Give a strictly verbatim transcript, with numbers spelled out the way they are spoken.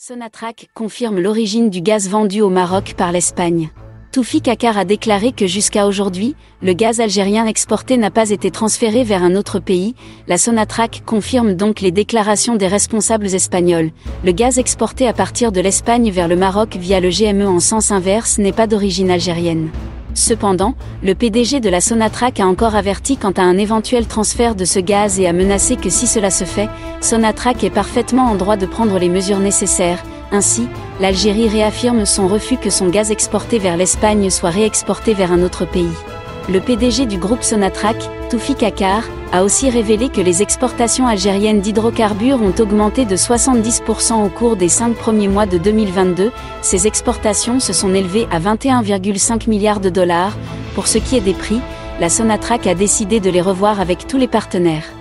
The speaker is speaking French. Sonatrach confirme l'origine du gaz vendu au Maroc par l'Espagne. Toufik Hakkar a déclaré que jusqu'à aujourd'hui, le gaz algérien exporté n'a pas été transféré vers un autre pays. La Sonatrach confirme donc les déclarations des responsables espagnols. Le gaz exporté à partir de l'Espagne vers le Maroc via le G M E en sens inverse n'est pas d'origine algérienne. Cependant, le P D G de la Sonatrach a encore averti quant à un éventuel transfert de ce gaz et a menacé que si cela se fait, Sonatrach est parfaitement en droit de prendre les mesures nécessaires. Ainsi, l'Algérie réaffirme son refus que son gaz exporté vers l'Espagne soit réexporté vers un autre pays. Le P D G du groupe Sonatrach, Toufik Hakkar, a aussi révélé que les exportations algériennes d'hydrocarbures ont augmenté de soixante-dix pour cent au cours des cinq premiers mois de deux mille vingt-deux. Ces exportations se sont élevées à vingt et un virgule cinq milliards de dollars. Pour ce qui est des prix, la Sonatrach a décidé de les revoir avec tous les partenaires.